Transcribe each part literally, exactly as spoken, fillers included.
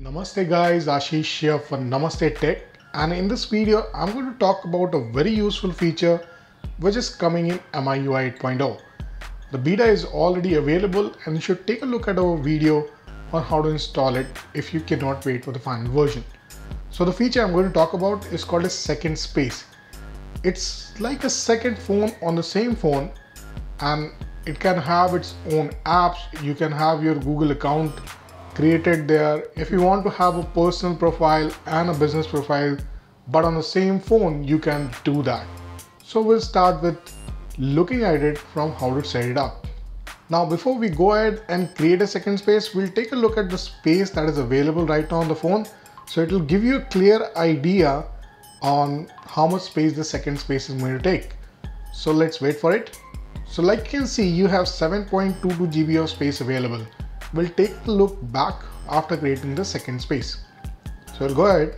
Namaste guys, Ashish here for Namaste Tech, and in this video I'm going to talk about a very useful feature which is coming in M I U I eight point oh. The beta is already available and you should take a look at our video on how to install it if you cannot wait for the final version. So the feature I'm going to talk about is called a second space. It's like a second phone on the same phone, and it can have its own apps. You can have your Google account created there. If you want to have a personal profile and a business profile but on the same phone, you can do that. So we'll start with looking at it from how to set it up. Now before we go ahead and create a second space, we'll take a look at the space that is available right now on the phone. So it will give you a clear idea on how much space the second space is going to take. So let's wait for it. So like you can see, you have seven point two two G B of space available. We'll take a look back after creating the second space. So we'll go ahead,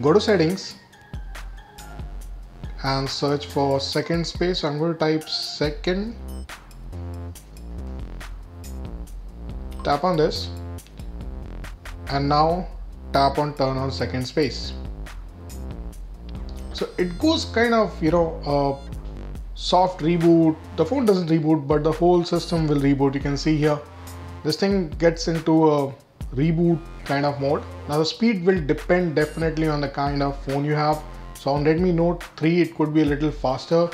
go to settings and search for second space. I'm going to type second, tap on this, and now tap on turn on second space. So it goes kind of, you know, uh, soft reboot. The phone doesn't reboot, but the whole system will reboot. You can see here. This thing gets into a reboot kind of mode. Now the speed will depend definitely on the kind of phone you have. So on Redmi Note three, it could be a little faster,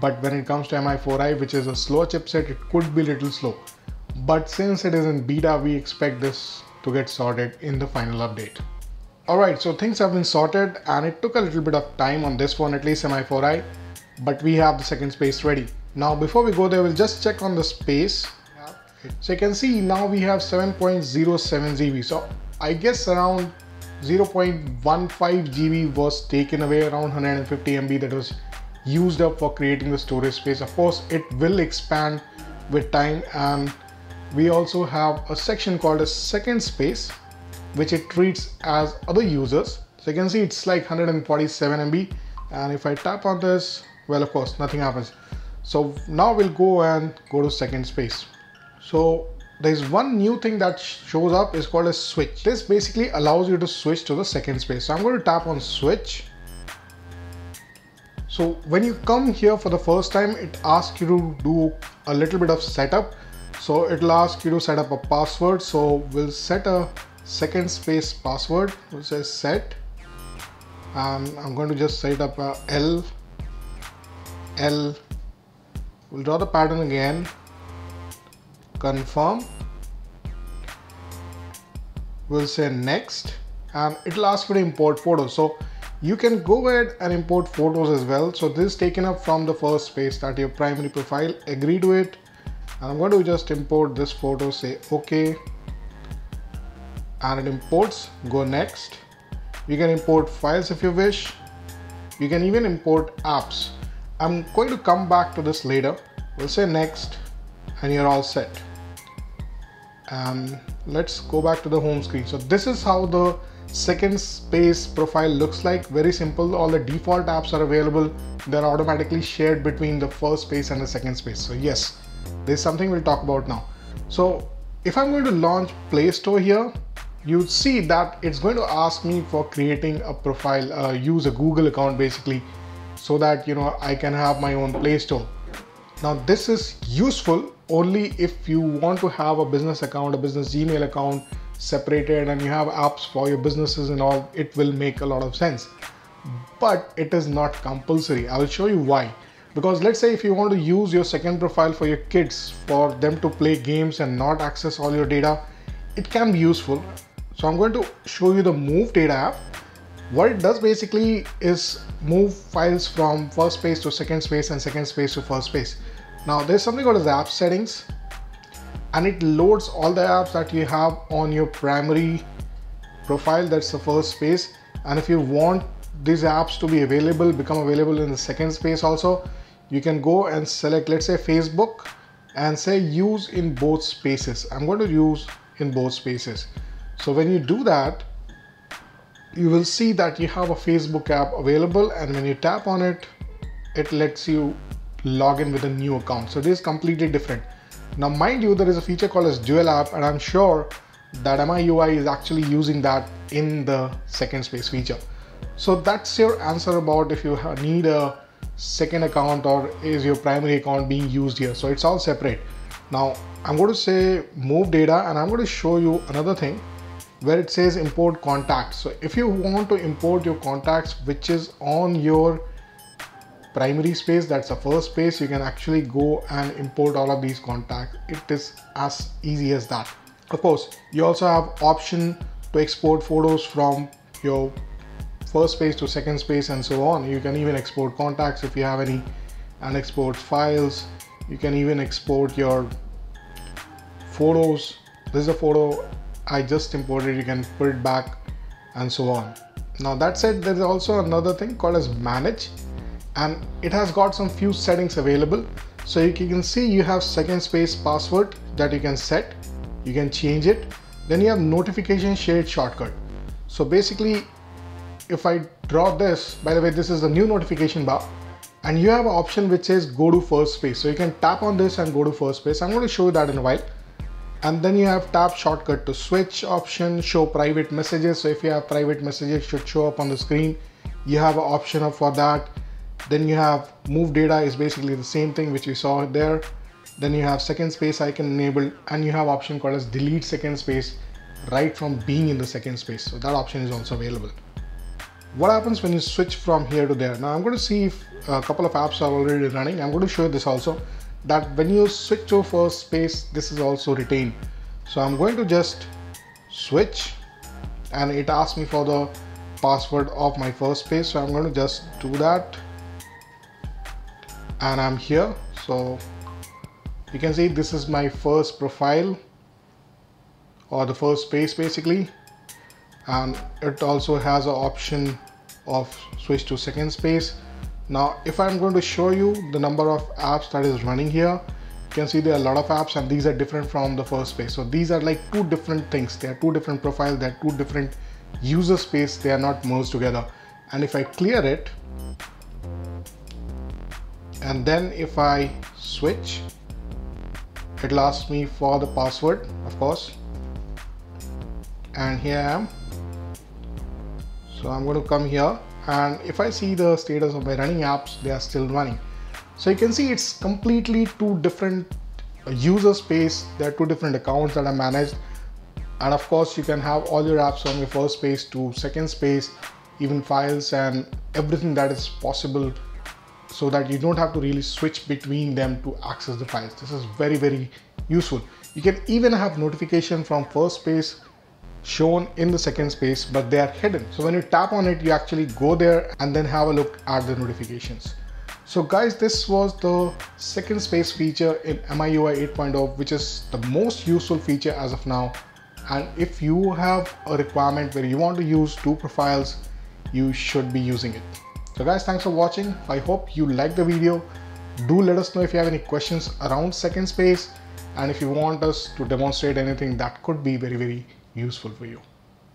but when it comes to M I four i, which is a slower chipset, it could be a little slow. But since it is in beta, we expect this to get sorted in the final update. All right, so things have been sorted and it took a little bit of time on this one, at least M I four i, but we have the second space ready. Now, before we go there, we'll just check on the space. So you can see now we have seven point oh seven G B. So I guess around zero point one five G B was taken away, around one hundred fifty M B that was used up for creating the storage space. Of course, it will expand with time, and we also have a section called a second space, which it treats as other users. So you can see it's like one hundred forty-seven M B. And if I tap on this, well, of course, nothing happens. So now we'll go and go to second space. So there's one new thing that shows up is called a switch. This basically allows you to switch to the second space. So I'm going to tap on switch. So when you come here for the first time, it asks you to do a little bit of setup. So it'll ask you to set up a password. So we'll set a second space password, which is set. And I'm going to just set up a L, L. We'll draw the pattern again. Confirm, we'll say next, and it'll ask for import photos. So you can go ahead and import photos as well. So this is taken up from the first space, that your primary profile, agree to it. And I'm going to just import this photo, say okay, and it imports, go next. You can import files if you wish. You can even import apps. I'm going to come back to this later. We'll say next, and you're all set. Um, let's go back to the home screen. So this is how the second space profile looks like. Very simple. All the default apps are available. They're automatically shared between the first space and the second space. So yes, there's something we'll talk about now. So if I'm going to launch Play Store here, you'd see that it's going to ask me for creating a profile, uh, use a Google account basically, so that, you know, I can have my own Play Store. Now this is useful only if you want to have a business account, a business Gmail account separated, and you have apps for your businesses and all. It will make a lot of sense, but it is not compulsory. I will show you why. Because let's say if you want to use your second profile for your kids, for them to play games and not access all your data, it can be useful. So I'm going to show you the Move Data app. What it does basically is move files from first space to second space and second space to first space. Now there's something called as app settings, and it loads all the apps that you have on your primary profile, that's the first space. And if you want these apps to be available, become available in the second space also, you can go and select, let's say Facebook, and say use in both spaces. I'm going to use in both spaces. So when you do that, you will see that you have a Facebook app available, and when you tap on it, it lets you log in with a new account. So this is completely different. Now mind you, there is a feature called as dual app, and I'm sure that M I U I is actually using that in the second space feature. So that's your answer about if you need a second account or is your primary account being used here. So it's all separate. Now I'm going to say move data, and I'm going to show you another thing where it says import contacts. So if you want to import your contacts which is on your primary space, that's the first space, you can actually go and import all of these contacts. It is as easy as that. Of course, you also have option to export photos from your first space to second space and so on. You can even export contacts if you have any, and export files. You can even export your photos. This is a photo I just imported, you can put it back and so on. Now that said, there's also another thing called as manage, and it has got some few settings available. So you can see you have second space password that you can set, you can change it. Then you have notification shared shortcut. So basically, if I draw this, by the way, this is the new notification bar, and you have an option which says go to first space. So you can tap on this and go to first space. I'm going to show you that in a while. And then you have tap shortcut to switch option, show private messages. So if you have private messages, it should show up on the screen. You have an option for that. Then you have move data is basically the same thing which you saw there. Then you have second space icon enabled, and you have option called as delete second space right from being in the second space. So that option is also available. What happens when you switch from here to there? Now I'm going to see if a couple of apps are already running. I'm going to show you this also, that when you switch to first space, this is also retained. So I'm going to just switch, and it asks me for the password of my first space. So I'm going to just do that, and I'm here. So you can see this is my first profile or the first space basically, and it also has an option of switch to second space. Now if I'm going to show you the number of apps that is running here, you can see there are a lot of apps, and these are different from the first space. So these are like two different things, they are two different profiles, they are two different user space, they are not merged together. And if I clear it, and then if I switch, it'll ask me for the password, of course, and here I am. So I'm going to come here, and if I see the status of my running apps, they are still running. So you can see it's completely two different user space, there are two different accounts that are managed. And of course you can have all your apps from your first space to second space, even files and everything that is possible, so that you don't have to really switch between them to access the files. This is very, very useful. You can even have notification from first space shown in the second space, but they are hidden. So when you tap on it, you actually go there and then have a look at the notifications. So guys, this was the second space feature in M I U I eight point oh, which is the most useful feature as of now. And if you have a requirement where you want to use two profiles, you should be using it. So guys, thanks for watching. I hope you liked the video. Do let us know if you have any questions around second space, and if you want us to demonstrate anything that could be very, very useful for you.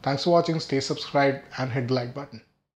Thanks for watching. Stay subscribed and hit the like button.